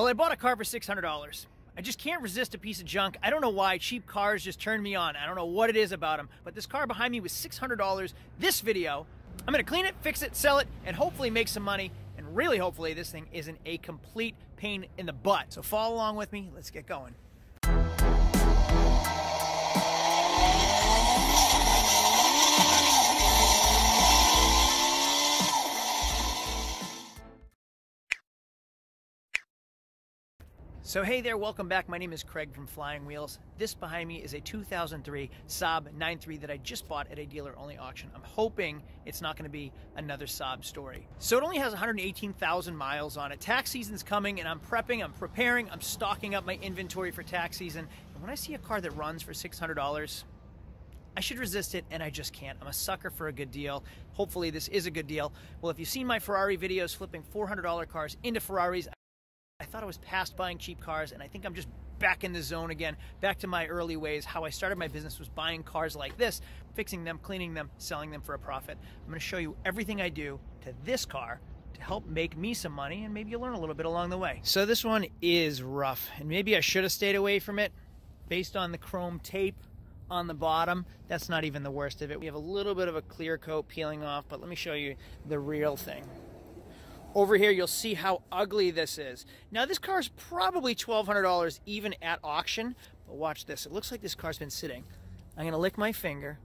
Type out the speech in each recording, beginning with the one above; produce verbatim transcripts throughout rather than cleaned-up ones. Well, I bought a car for six hundred dollars. I just can't resist a piece of junk. I don't know why. Cheap cars just turn me on. I don't know what it is about them, but this car behind me was six hundred dollars. This video, I'm gonna clean it, fix it, sell it, and hopefully make some money. And really, hopefully, this thing isn't a complete pain in the butt. So follow along with me. Let's get going. So hey there, welcome back. My name is Craig from Flying Wheels. This behind me is a two thousand three Saab nine three that I just bought at a dealer-only auction. I'm hoping it's not gonna be another Saab story. So it only has one hundred eighteen thousand miles on it. Tax season's coming and I'm prepping, I'm preparing, I'm stocking up my inventory for tax season. And when I see a car that runs for six hundred dollars, I should resist it, and I just can't. I'm a sucker for a good deal. Hopefully this is a good deal. Well, if you've seen my Ferrari videos flipping four hundred dollar cars into Ferraris, I thought I was past buying cheap cars, and I think I'm just back in the zone again, back to my early ways. How I started my business was buying cars like this, fixing them, cleaning them, selling them for a profit. I'm gonna show you everything I do to this car to help make me some money, and maybe you'll learn a little bit along the way. So this one is rough, and maybe I should have stayed away from it based on the chrome tape on the bottom. That's not even the worst of it. We have a little bit of a clear coat peeling off, but let me show you the real thing. Over here, you'll see how ugly this is. Now, this car's probably twelve hundred dollars even at auction, but watch this. It looks like this car's been sitting. I'm gonna lick my finger.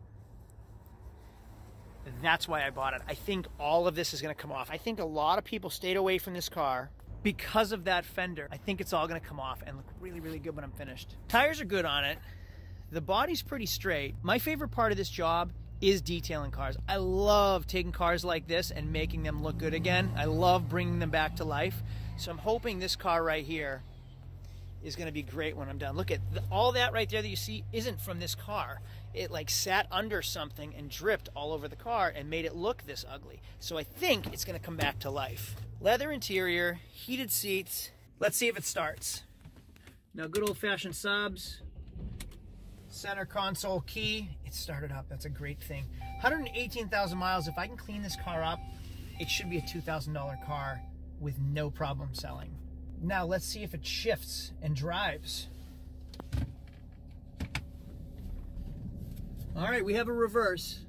That's why I bought it. I think all of this is gonna come off. I think a lot of people stayed away from this car because of that fender. I think it's all gonna come off and look really, really good when I'm finished. Tires are good on it. The body's pretty straight. My favorite part of this job is detailing cars. I love taking cars like this and making them look good again. I love bringing them back to life. So I'm hoping this car right here is gonna be great when I'm done. Look at the, all that right there that you see isn't from this car. It like sat under something and dripped all over the car and made it look this ugly. So I think it's gonna come back to life. Leather interior, heated seats. Let's see if it starts. Now, good old fashioned Saabs. Center console key. It started up. That's a great thing. one hundred eighteen thousand miles. If I can clean this car up, it should be a two thousand dollar car with no problem selling. Now let's see if it shifts and drives. All right, we have a reverse.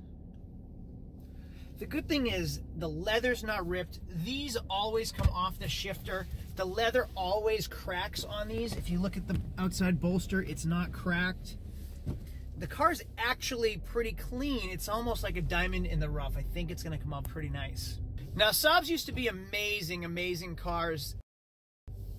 The good thing is the leather's not ripped. These always come off the shifter. The leather always cracks on these. If you look at the outside bolster, it's not cracked. The car's actually pretty clean. It's almost like a diamond in the rough. I think it's gonna come out pretty nice. Now, Saabs used to be amazing, amazing cars.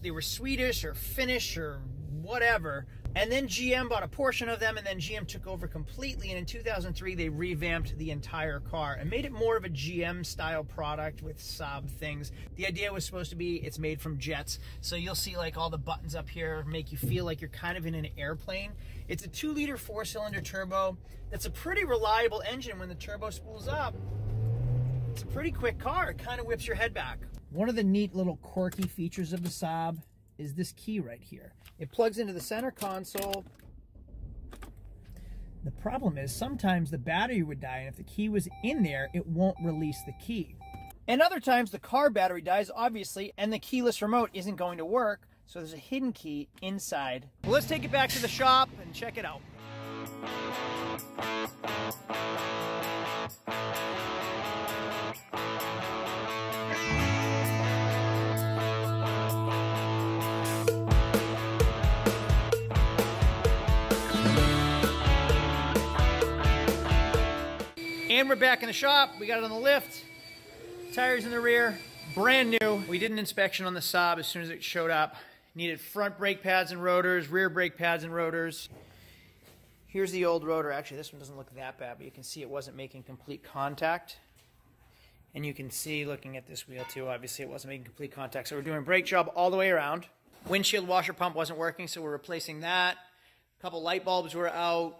They were Swedish or Finnish or whatever. And then G M bought a portion of them, and then G M took over completely. And in two thousand three, they revamped the entire car and made it more of a G M-style product with Saab things. The idea was supposed to be it's made from jets. So you'll see like all the buttons up here make you feel like you're kind of in an airplane. It's a two-liter four-cylinder turbo. That's a pretty reliable engine. When the turbo spools up, it's a pretty quick car. It kind of whips your head back. One of the neat little quirky features of the Saab is this key right here. It plugs into the center console. The problem is sometimes the battery would die, and if the key was in there, it won't release the key. And other times the car battery dies, obviously, and the keyless remote isn't going to work, so there's a hidden key inside. Well, let's take it back to the shop and check it out. And we're back in the shop. We got it on the lift, tires in the rear, brand new. We did an inspection on the Saab as soon as it showed up. Needed front brake pads and rotors, rear brake pads and rotors. Here's the old rotor. Actually, this one doesn't look that bad, but you can see it wasn't making complete contact. And you can see, looking at this wheel too, obviously it wasn't making complete contact. So we're doing a brake job all the way around. Windshield washer pump wasn't working, so we're replacing that. A couple light bulbs were out.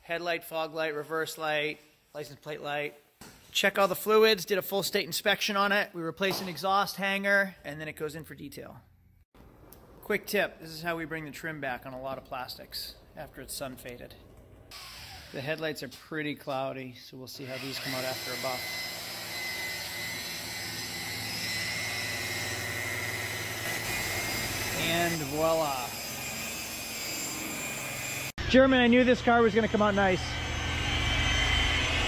Headlight, fog light, reverse light. License plate light. Check all the fluids, did a full state inspection on it. We replace an exhaust hanger, and then it goes in for detail. Quick tip, this is how we bring the trim back on a lot of plastics after it's sun faded. The headlights are pretty cloudy, so we'll see how these come out after a buff. and voila. German, I knew this car was going to come out nice.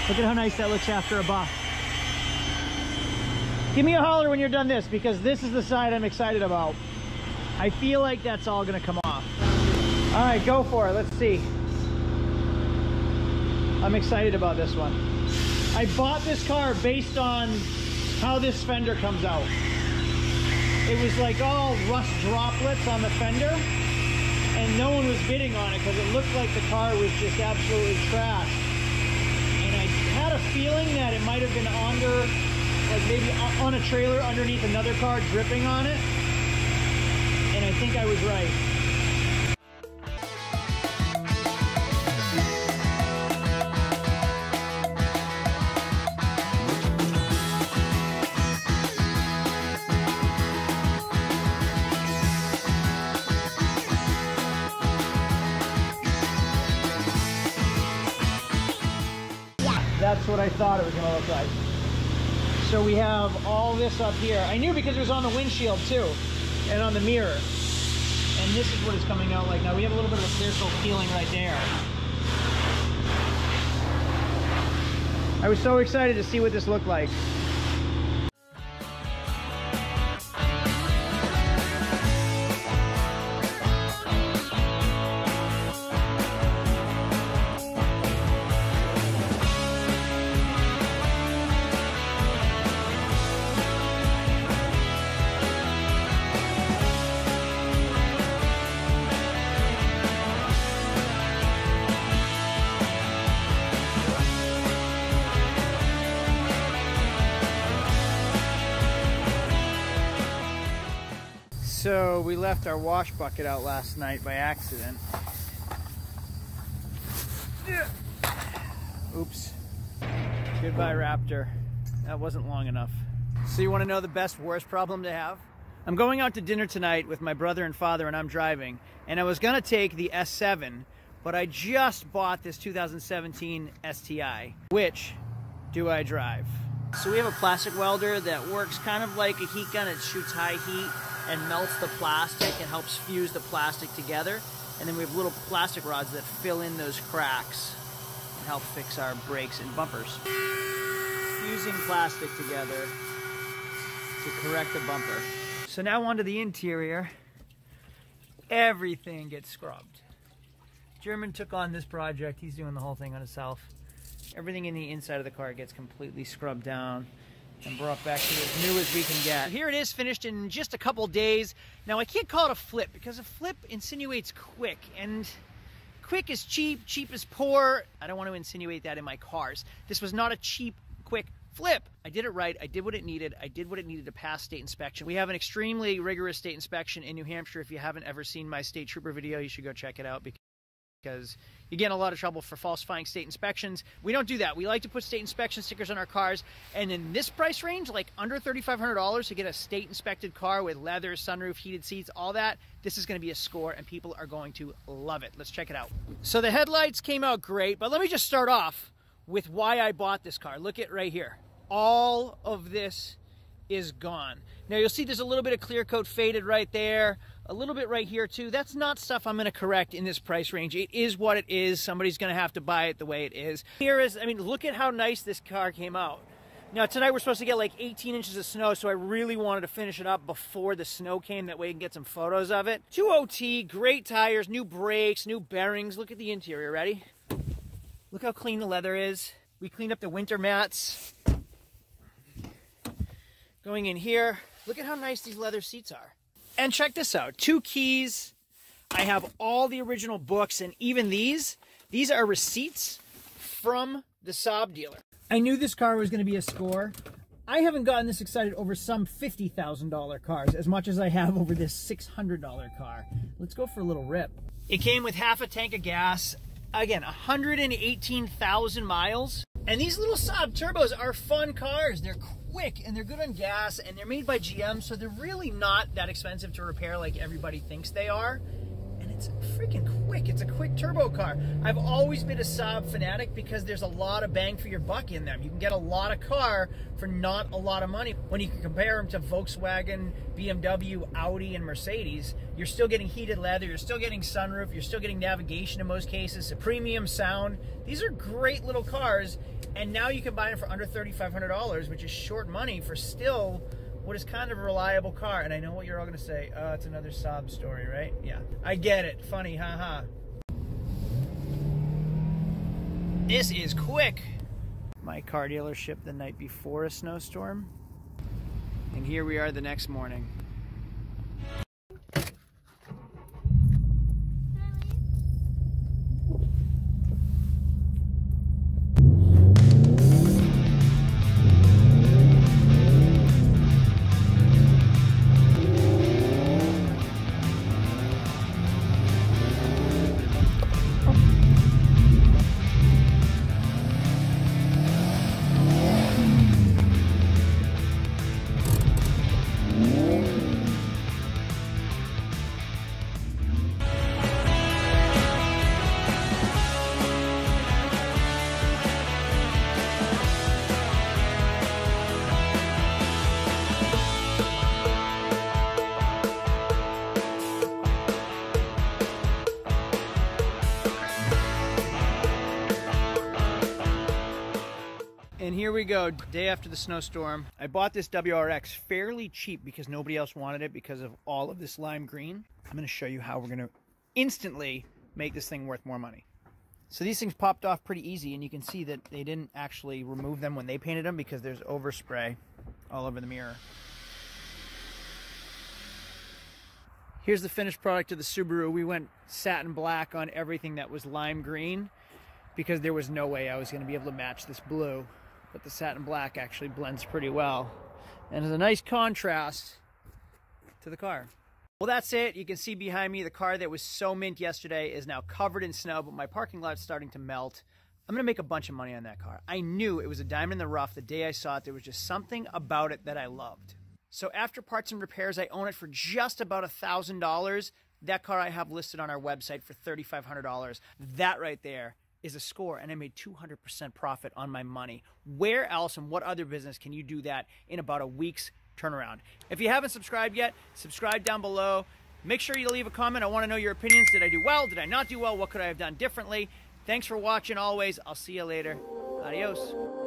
Look at how nice that looks after a buff. Give me a holler when you're done this, because this is the side I'm excited about. I feel like that's all going to come off. All right, go for it. Let's see. I'm excited about this one. I bought this car based on how this fender comes out. It was like all rust droplets on the fender. And no one was bidding on it because it looked like the car was just absolutely trashed. And I had a feeling that it might have been under, like maybe on a trailer underneath another car, dripping on it. And I think I was right. That's what I thought it was going to look like. So we have all this up here. I knew because it was on the windshield too, and on the mirror. And this is what it's coming out like now. We have a little bit of a circle feeling right there. I was so excited to see what this looked like. So we left our wash bucket out last night by accident. Oops. Goodbye, Raptor. That wasn't long enough. So you want to know the best, worst problem to have? I'm going out to dinner tonight with my brother and father, and I'm driving. And I was going to take the S seven, but I just bought this two thousand seventeen S T I. Which do I drive? So we have a plastic welder that works kind of like a heat gun. It shoots high heat and melts the plastic and helps fuse the plastic together. And then we have little plastic rods that fill in those cracks and help fix our brakes and bumpers. Fusing plastic together to correct the bumper. So now onto the interior. Everything gets scrubbed. German took on this project. He's doing the whole thing on himself. Everything in the inside of the car gets completely scrubbed down and brought back to as new as we can get. Here it is, finished in just a couple days. Now I can't call it a flip because a flip insinuates quick, and quick is cheap, cheap is poor. I don't want to insinuate that in my cars. This was not a cheap, quick flip. I did it right, I did what it needed, I did what it needed to pass state inspection. We have an extremely rigorous state inspection in New Hampshire. If you haven't ever seen my state trooper video, you should go check it out because because you get in a lot of trouble for falsifying state inspections. We don't do that. We like to put state inspection stickers on our cars. And in this price range, like under thirty-five hundred dollars to get a state inspected car with leather, sunroof, heated seats, all that, this is going to be a score and people are going to love it. Let's check it out. So the headlights came out great, but let me just start off with why I bought this car. Look at right here. All of this is gone. Now you'll see there's a little bit of clear coat faded right there, a little bit right here too. That's not stuff I'm going to correct in this price range. It is what it is. Somebody's going to have to buy it the way it is. Here is, I mean, look at how nice this car came out. Now tonight we're supposed to get like eighteen inches of snow, so I really wanted to finish it up before the snow came. That way you can get some photos of it. two O T, great tires, new brakes, new bearings. Look at the interior. Ready? Look how clean the leather is. We cleaned up the winter mats. Going in here, look at how nice these leather seats are. And check this out, two keys. I have all the original books, and even these, these are receipts from the Saab dealer. I knew this car was gonna be a score. I haven't gotten this excited over some fifty thousand dollar cars as much as I have over this six hundred dollar car. Let's go for a little rip. It came with half a tank of gas. Again, one hundred eighteen thousand miles. And these little Saab turbos are fun cars. They're quick and they're good on gas and they're made by G M, so they're really not that expensive to repair like everybody thinks they are. And it's freaking quick. It's a quick turbo car. I've always been a Saab fanatic because there's a lot of bang for your buck in them. You can get a lot of car for not a lot of money. When you can compare them to Volkswagen, B M W, Audi, and Mercedes, you're still getting heated leather, you're still getting sunroof, you're still getting navigation in most cases, a premium sound. These are great little cars, and now you can buy them for under thirty-five hundred dollars, which is short money for still what is kind of a reliable car. And I know what you're all gonna say. Oh, it's another Saab story, right? Yeah, I get it, funny, haha. This is quick. My car dealership the night before a snowstorm. And here we are the next morning. And here we go, day after the snowstorm. I bought this W R X fairly cheap because nobody else wanted it because of all of this lime green. I'm gonna show you how we're gonna instantly make this thing worth more money. So these things popped off pretty easy, and you can see that they didn't actually remove them when they painted them because there's overspray all over the mirror. Here's the finished product of the Subaru. We went satin black on everything that was lime green because there was no way I was gonna be able to match this blue. But the satin black actually blends pretty well and is a nice contrast to the car. Well, that's it. You can see behind me the car that was so mint yesterday is now covered in snow, but my parking lot's starting to melt. I'm gonna make a bunch of money on that car. I knew it was a diamond in the rough the day I saw it. There was just something about it that I loved. So after parts and repairs, I own it for just about a thousand dollars. That car I have listed on our website for thirty-five hundred dollars. That right there is a score, and I made two hundred percent profit on my money. Where else and what other business can you do that in about a week's turnaround? If you haven't subscribed yet, subscribe down below. Make sure you leave a comment. I want to know your opinions. Did I do well? Did I not do well? What could I have done differently? Thanks for watching always. I'll see you later. Adios.